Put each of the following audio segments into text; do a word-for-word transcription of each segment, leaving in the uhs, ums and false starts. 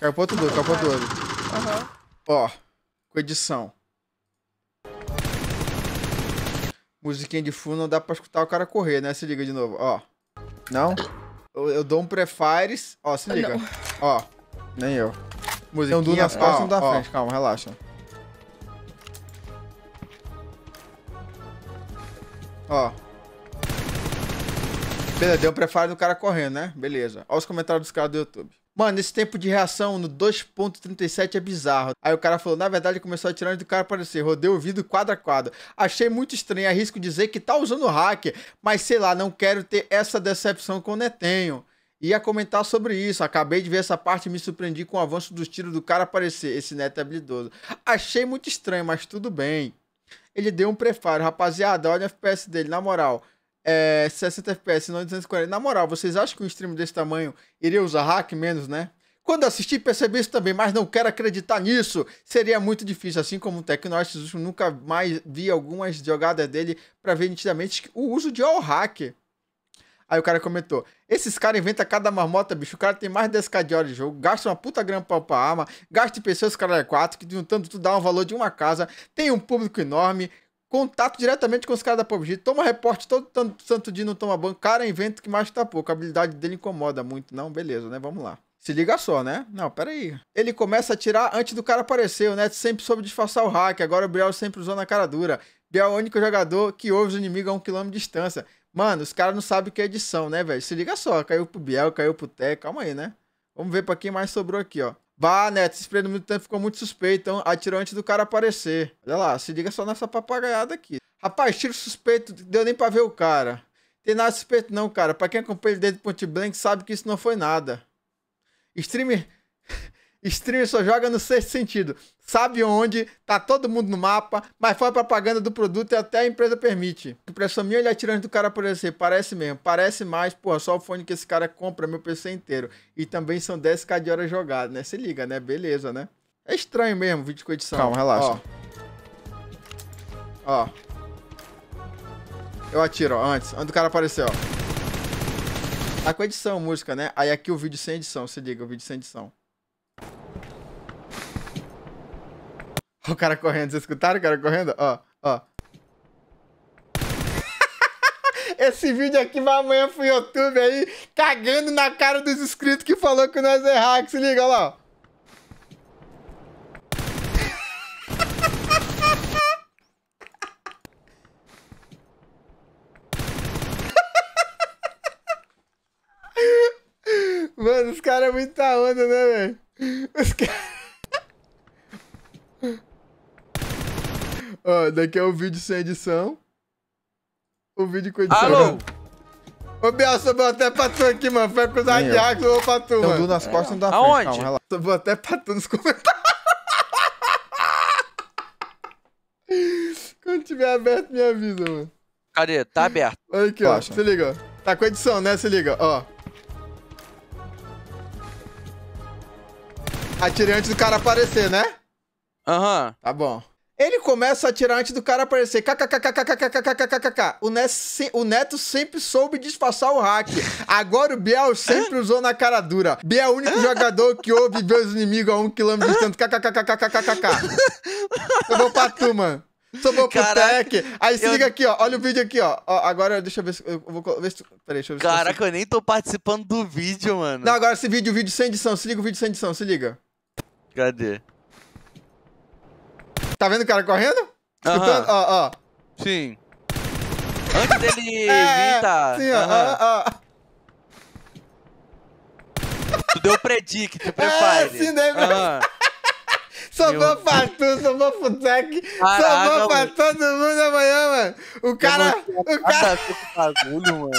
Caiu pro outro lado, caiu pro outro lado. Aham. Ó, com edição. Musiquinha de fundo, não dá pra escutar o cara correr, né? Se liga de novo, ó. Não? Eu, eu dou um prefires. Ó, se liga. Não. Ó. Nem eu. Musiquinha. Tem um duo nas costas, não dá frente. Calma, relaxa. Ó. Beleza, deu um prefire do cara correndo, né? Beleza. Olha os comentários dos caras do YouTube. Mano, esse tempo de reação no dois ponto trinta e sete é bizarro. Aí o cara falou, na verdade começou a atirar antes do cara aparecer. Rodei o vidro quadra a quadra. Achei muito estranho, arrisco dizer que tá usando hacker. Mas sei lá, não quero ter essa decepção com o Netinho. Ia comentar sobre isso. Acabei de ver essa parte e me surpreendi com o avanço dos tiros do cara aparecer. Esse Neto é habilidoso. Achei muito estranho, mas tudo bem. Ele deu um prefário. Rapaziada, olha o F P S dele, na moral. É, sessenta F P S, não duzentos e quarenta. Na moral, vocês acham que um stream desse tamanho iria usar hack menos, né? Quando assisti, percebi isso também, mas não quero acreditar nisso. Seria muito difícil, assim como o Technoist, nunca mais vi algumas jogadas dele pra ver nitidamente o uso de all hack. Aí o cara comentou, esses caras inventam cada marmota, bicho. O cara tem mais de dez mil de hora de jogo, gasta uma puta grana pra upar arma, gasta em pessoas, cara é quatro, que juntando tudo dá um valor de uma casa, tem um público enorme, contato diretamente com os caras da P U B G, toma reporte todo tanto, santo dia, não toma banco, cara inventa que mais tá pouco, a habilidade dele incomoda muito, não, beleza, né, vamos lá. Se liga só, né? Não, pera aí. Ele começa a atirar antes do cara aparecer, o Neto sempre soube disfarçar o hack, agora o Biel sempre usou na cara dura, Biel é o único jogador que ouve os inimigos a um quilômetro de distância. Mano, os caras não sabem o que é edição, né, velho? Se liga só, caiu pro Biel, caiu pro Té, calma aí, né? Vamos ver pra quem mais sobrou aqui, ó. Bah, Neto, esse spray no muito tempo ficou muito suspeito, então atirou antes do cara aparecer. Olha lá, se liga só nessa papagaiada aqui. Rapaz, tiro suspeito, deu nem pra ver o cara. Tem nada suspeito não, cara. Pra quem acompanha ele desde o Point Blank sabe que isso não foi nada. Streamer... Streamer só joga no sexto sentido. Sabe onde, tá todo mundo no mapa, mas foi a propaganda do produto e até a empresa permite. Impressão minha, ele atirando antes do cara aparecer. Parece mesmo, parece mais, porra, só o fone que esse cara compra, meu P C inteiro. E também são dez mil de hora jogada, né? Se liga, né? Beleza, né? É estranho mesmo o vídeo com edição. Calma, relaxa. Ó. Ó. Eu atiro, ó, antes. Antes do cara aparecer, ó. Tá com edição, música, né? Aí aqui o vídeo sem edição, se liga, o vídeo sem edição. O cara correndo, vocês escutaram o cara correndo? Ó, ó. Esse vídeo aqui vai amanhã pro YouTube aí, cagando na cara dos inscritos que falou que nós é hack. Se liga, ó lá. Mano, os caras é muita onda, né, velho? Os caras... Ó, daqui é o vídeo sem edição. O vídeo com edição. Alô! Ô, Biel, sobrou até pra tu aqui, mano. Foi acusado de hack, sobrou pra tu, mano. Então, nas costas não dá frente. Aonde? Calma, relaxa. Sobrou até pra tu nos comentários. Quando tiver aberto, me avisa, mano. Cadê? Tá aberto. Olha aqui, ó. Se liga, ó. Tá com edição, né? Se liga, ó. Atirei antes do cara aparecer, né? Aham. Tá bom. Ele começa a atirar antes do cara aparecer. KKKKKKKKKKKKKKK. O, o Neto sempre soube disfarçar o hack. Agora o Biel sempre usou na cara dura. Biel é o único jogador que ouve ver os inimigos a um quilômetro de distância. KKKKKKKKK. Sobrou pra tu, mano. Sobrou pro Tec. Aí se eu... liga aqui, ó. Olha o vídeo aqui, ó. Ó, agora deixa eu ver se... Eu vou... ver se... Peraí, deixa eu ver se... Caraca, consigo. Eu nem tô participando do vídeo, mano. Não, agora esse vídeo, o vídeo sem edição. Se liga o vídeo sem edição, se liga. Cadê? Tá vendo o cara correndo? Escutando? Ó, ó. Sim. Antes dele é, vir, tá? Sim, ó, ó, ó. Tu deu predict, tu prepara. É, sim, daí pra... Sobrou pra tu, sobrou pro Tec, sobrou pra todo mundo amanhã, mano. O cara... O cara... bagulho, mano.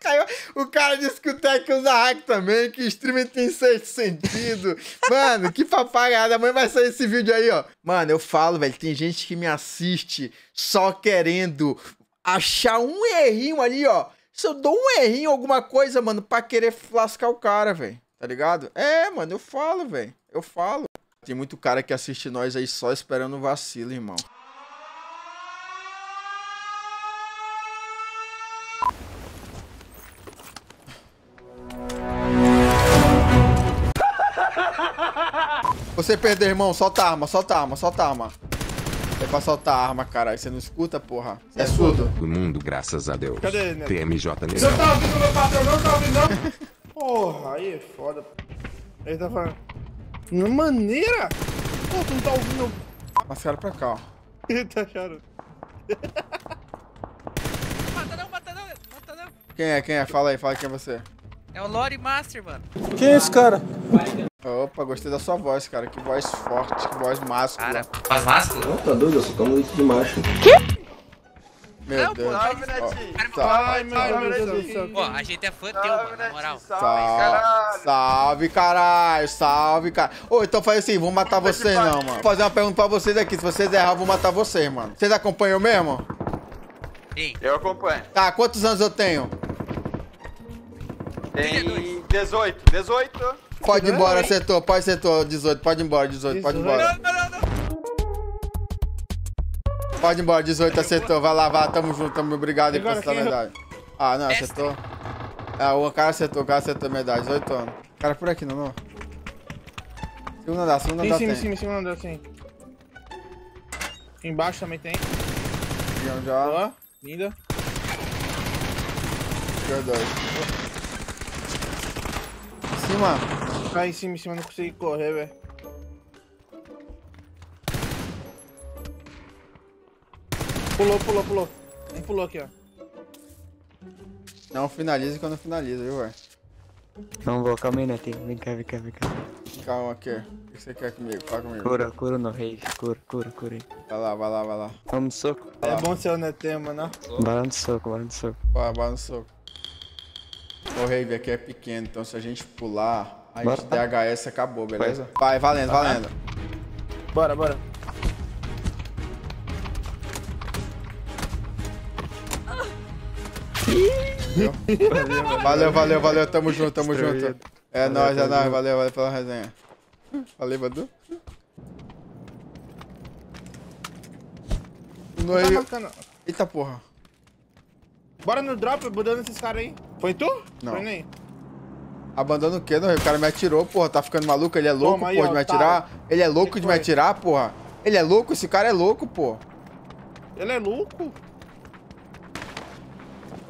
Caiu. O cara disse que o Tec usa hack também, que o streamer tem sexto sentido. Mano, que papagaiada. Amanhã vai sair esse vídeo aí, ó. Mano, eu falo, velho, tem gente que me assiste só querendo achar um errinho ali, ó. Se eu dou um errinho, alguma coisa, mano, pra querer lascar o cara, velho. Tá ligado? É, mano, eu falo, velho. Eu falo. Tem muito cara que assiste nós aí só esperando o vacilo, irmão. Ha ha ha ha! Você perdeu, irmão. Solta a arma, solta a arma, solta a arma. É pra soltar a arma, caralho. Você não escuta, porra. Você é surdo. O mundo, graças a Deus. Cadê, né? T M J Neto. Você tá ouvindo meu patrão? Não tá ouvindo, não? Porra, aí é foda. Ele tava... Não maneira! Pô, tu não tá ouvindo... Mas cara pra cá, ó. Ele tá chorando. Mata não, mata não, mata não. Quem é, quem é? Fala aí, fala quem é você. É o Lorde Master, mano. Quem é esse cara? Opa, gostei da sua voz, cara. Que voz forte, que voz máscula. Cara, voz máscula? Não, tá doido, eu só tomo leite de macho. Que? Meu não, Deus. Pô, ai, oh, ai, meu Deus do céu. Pô, a gente é fã salve, teu, mano, na moral. Salve, salve, caralho. Salve, caralho. Ô, oh, então faz assim, vou matar não vocês não, mano. Vou fazer uma pergunta pra vocês aqui. Se vocês errar, eu vou matar vocês, mano. Vocês acompanham mesmo? Sim. Eu acompanho. Tá, quantos anos eu tenho? Tem dezoito. dezoito. Pode ir embora, acertou. Pode acertou, dezoito. Pode ir embora, dezoito. Pode ir embora. Não, não, não, não. Pode ir embora, dezoito acertou, vai lá, vai lá, tamo junto, tamo obrigado aí por essa medalha. Ah, não, acertou. Ah, o cara acertou, o cara acertou a medalha, dezoito anos. Cara, por aqui, não, não. Segunda andar, segunda andar tem. Em cima, em cima, andar tem. Embaixo também tem. Já. Boa, linda. Deu dois. Em cima. Cai em cima, em cima, não consegui correr, velho. Pulou, pulou, pulou. Um pulou aqui, ó. Não finaliza quando finaliza, viu, velho? Não vou, calma aí, Netinho. Vem cá, vem cá, vem cá. Calma aqui. O que você quer comigo? Fala comigo. Cura, cura no rei. Cura, cura, cura aí. Vai lá, vai lá, vai lá. Vamos no soco. É bom ser o Netinho, mano. Bora no soco, bora no soco. Bora, bora no soco. O rei aqui é pequeno, então se a gente pular, a gente D H S acabou, beleza? Vai, valendo, valendo. Bora, bora. Valeu, valeu, valeu, tamo junto, tamo junto. É nóis, é nóis, valeu, valeu pela resenha. Falei, Badu. No aí. Eita porra. Bora no drop, abandona esses caras aí. Foi tu? Não. Foi nem. Abandona o quê? Não, o cara me atirou, porra. Tá ficando maluco? Ele é louco, porra, de me atirar. Ele é louco de me atirar, porra. Ele é louco, esse cara é louco, porra. Ele é louco?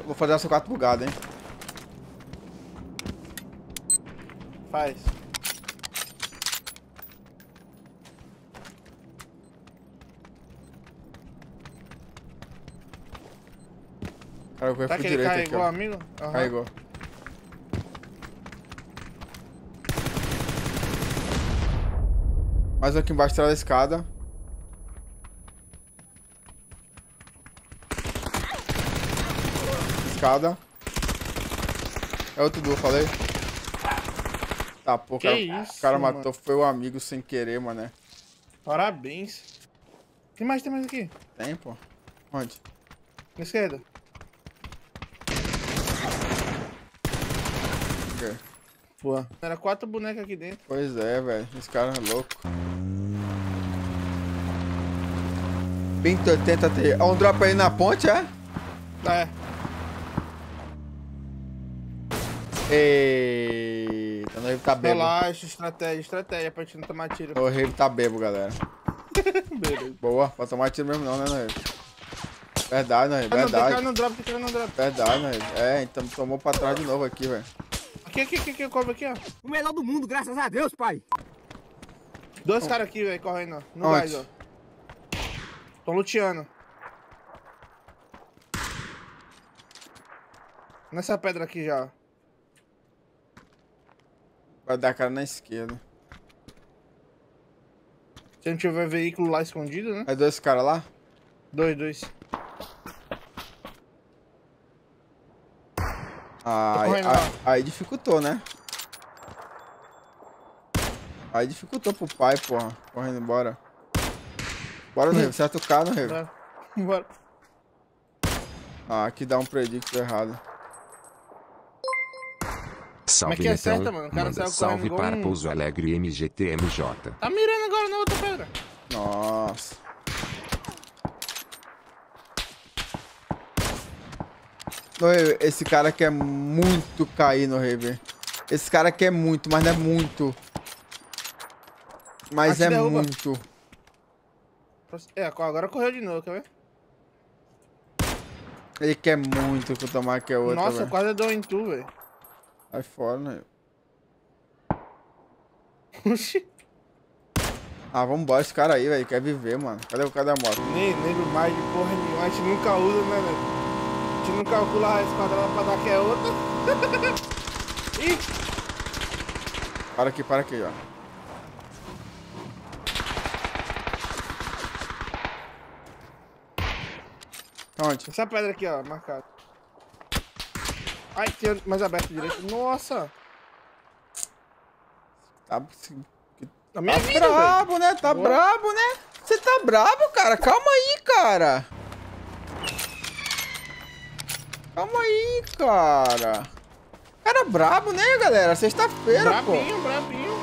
Vou fazer essa quatro bugada, hein? Faz. Cara, eu fui tá pro direito aqui, ó. Amigo? Uhum. Carregou. Mais um aqui embaixo da escada. É outro duo, falei. Tá, pô, cara, isso, o cara mano. Matou, foi o amigo sem querer, mano. Parabéns. Tem mais, tem mais aqui? Tem, pô. Onde? Na esquerda. Okay. Boa. Era quatro bonecas aqui dentro. Pois é, velho. Esse cara é louco. vinte oitenta T I. Ó, um drop aí na ponte, é? É. Eita, o Rave tá bebo. Relaxa, estratégia, estratégia, pra gente não tomar tiro. O Rave tá bebo, galera. Beleza. Boa, pra tomar tiro mesmo não, né, Rave? Verdade, né, Rave? Verdade. Tem cara no drop, tem cara no drop. Verdade, né, Rave? É, então tomou pra trás de novo aqui, velho. Aqui, aqui, aqui, aqui, cobra aqui, ó. O melhor do mundo, graças a Deus, pai. Dois caras aqui, velho, correndo, ó. No gás, ó. Tão luteando. Nessa pedra aqui já, ó. Vai dar a cara na esquerda. Se não tiver veículo lá escondido, né? É dois caras lá? Dois, dois. Ah, aí, aí, aí dificultou, né? Aí dificultou pro pai, porra. Correndo embora. Bora, Nego. Certo o cara, Nego. Bora. Bora. Ah, aqui dá um predicto errado. Salve, como é que acerta, Netão, mano? O cara manda saiu salve para um... Pouso Alegre M G T M J. Tá mirando agora na outra pedra. Nossa. Esse cara quer muito cair no Raver. Esse cara quer muito, mas não é muito. Mas é muito. É, agora correu de novo, quer ver? Ele quer muito que eu tomar que é outro. Nossa, véio. Quase deu em tu, velho. Vai fora, né? Oxi. Ah, vambora esse cara aí, velho. Quer viver, mano. Cadê o cara da moto? Nem, nem mais de porra nenhuma. A gente nunca usa, né, velho? A gente não calcula a esquadrada pra dar que é outra. Ih! Para aqui, para aqui, ó. Onde? Essa pedra aqui, ó, marcada. Ai, tem mais aberto direito. Nossa! Tá, tá minha vida, brabo, véio. Né? Tá Boa. Brabo, né? Você tá brabo, cara? Calma aí, cara! Calma aí, cara! Cara brabo, né, galera? Sexta-feira, pô! Brabinho, brabinho!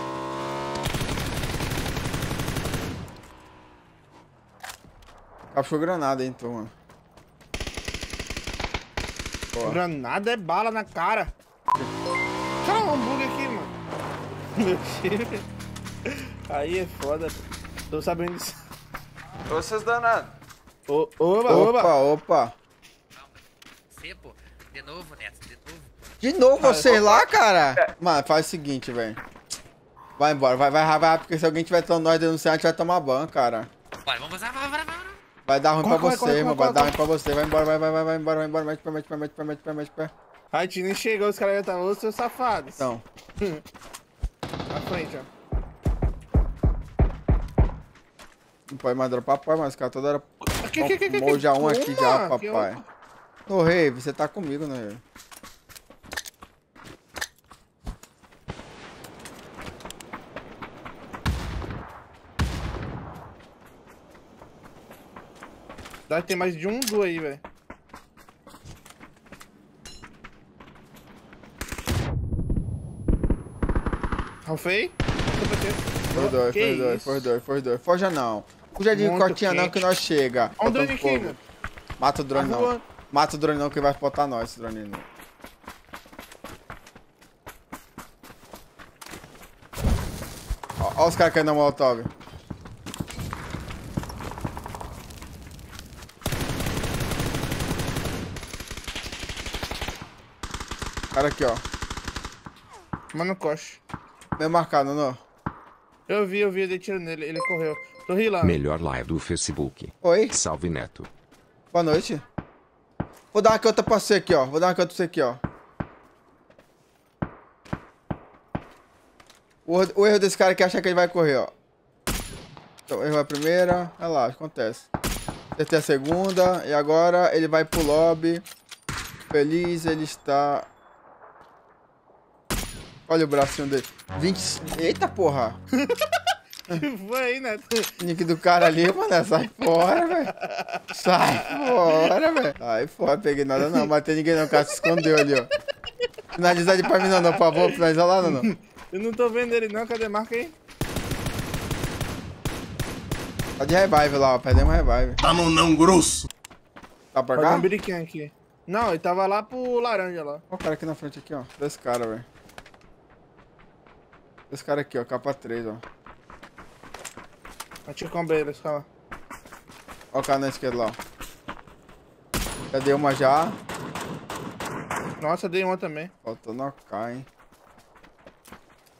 Achou granada, hein, turma? Boa. Granada é bala na cara. Cara, um hambúrguer aqui, mano. Aí é foda. Tô sabendo disso. Ô, seus danados. Opa, opa. Opa, opa. Você, pô. De novo, Neto. De novo. De novo ah, vocês lá, cara? Mano, faz o seguinte, velho. Vai embora. Vai, vai, vai, vai. Porque se alguém tiver tão nós denunciando, a gente vai tomar ban, cara. Vai, vamos lá, vai, vai, vai. Vai dar ruim corre, pra corre, você, corre, irmão. Corre, vai corre, dar corre. Ruim pra você. Vai embora, vai, vai, vai, vai embora, vai embora. Mete pé, mete pé, mete pé, mete pé, mete pé. Ai, tio, nem chegou. Os caras já estavam, ô, seus safados. Então. Na frente, ó. Não pode mais dropar, papai, mas os caras toda hora... Aqui, aqui, aqui, aqui. Já um aqui, já, papai. Ô, Rei, você tá comigo, né? Dá, tem mais de um, dois aí, velho. Ralfei? Foi dois, foi dois, foi dois, foi dois. Forja não. Fuja de cortinha não que nós chega. Olha o drone aqui, velho. Mata o drone não. Mata o drone não que vai botar nós, esse drone não. Olha os caras caindo na molotov. Cara aqui, ó. Mano, coche. Meio marcado, não? Eu vi, eu vi, eu dei tiro nele, ele correu. Tô rilando. Melhor live do Facebook. Oi. Salve, Neto. Boa noite. Vou dar uma canta pra você aqui, ó. Vou dar uma canta pra você aqui, ó. O, o erro desse cara aqui é achar que ele vai correr, ó. Então, erro a primeira. Olha lá, acontece. Acertei a segunda. E agora ele vai pro lobby. Feliz, ele está... Olha o bracinho dele. vinte... Eita, porra. Que foi aí, Neto? Nick do cara ali, mano. Sai fora, velho. Sai fora, velho. Sai fora. Peguei nada não. Matei ninguém não. O cara se escondeu ali, ó. Finalizar de pra mim não, não. Por favor, finalizar lá, não, não. Eu não tô vendo ele não. Cadê? Marca aí. Tá de revive lá, ó. Perdemos revive. Tá no não grosso. Tá pra cá? Um biriquinho aqui. Não, ele tava lá pro laranja lá. Ó o cara aqui na frente aqui, ó. Dois caras, velho. Esse cara aqui, ó, capa três, ó. Vai te comber esse cara. Ó o cara na esquerda lá, ó. Já dei uma já. Nossa, dei uma também. Faltou nocar, hein.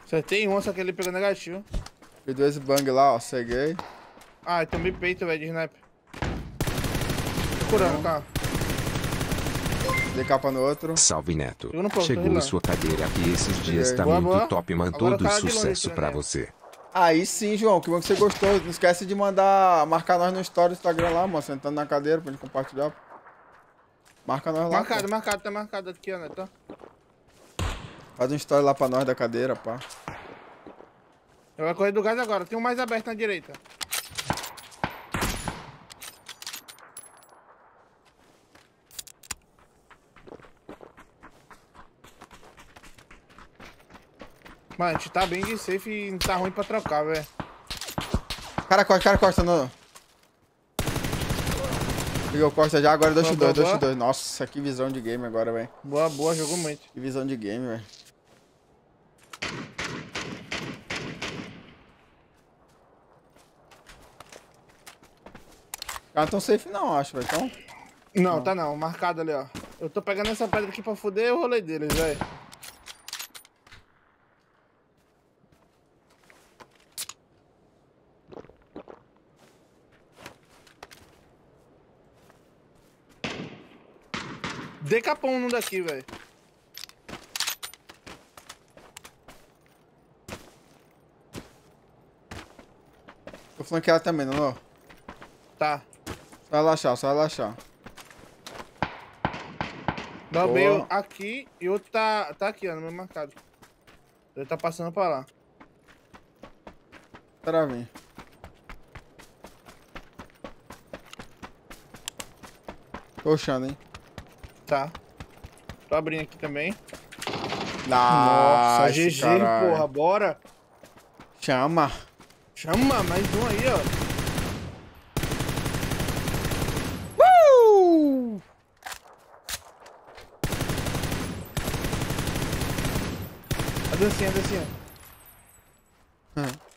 Acertei um, só que ele pegou negativo. Fiz dois bang lá, ó, ceguei. Ah, eu tomei peito, velho, de sniper. Curando, cara. Dei capa no outro. Salve, Neto. Chegou sua cadeira aqui esses dias, tá boa, muito boa. Top, mano. Agora todo sucesso pra você. Aí sim, João, que bom que você gostou. Não esquece de mandar, marcar nós no story do Instagram lá, mano. Sentando na cadeira pra gente compartilhar. Marca nós lá. Marcado, pô. Marcado, tá marcado aqui, ó, Neto. Faz um story lá pra nós da cadeira, pá. Eu vou correr do gás agora. Tem um mais aberto na direita. Mano, a gente tá bem de safe e não tá ruim pra trocar, velho. Cara, corta, cara, corta, não. Peguei o Costa já, agora dois por dois, dois por dois. Nossa, que visão de game agora, velho. Boa, boa, jogou muito. Que visão de game, velho. Ah, tão safe não, acho, velho. Então... Não, não, tá não. Marcado ali, ó. Eu tô pegando essa pedra aqui pra foder o rolê deles, velho. Dê capão num daqui, velho. Tô flanqueado também, não? Tá. Só relaxar, só relaxar. Meu aqui e outro tá, tá aqui, ó, no meu marcado. Ele tá passando pra lá. Pra mim. Tô achando, hein? Tá. Tô abrindo aqui também. Nossa, G G, caralho. Porra, bora. Chama. Chama, mais um aí, ó. Dancinha, dancinha. Hum.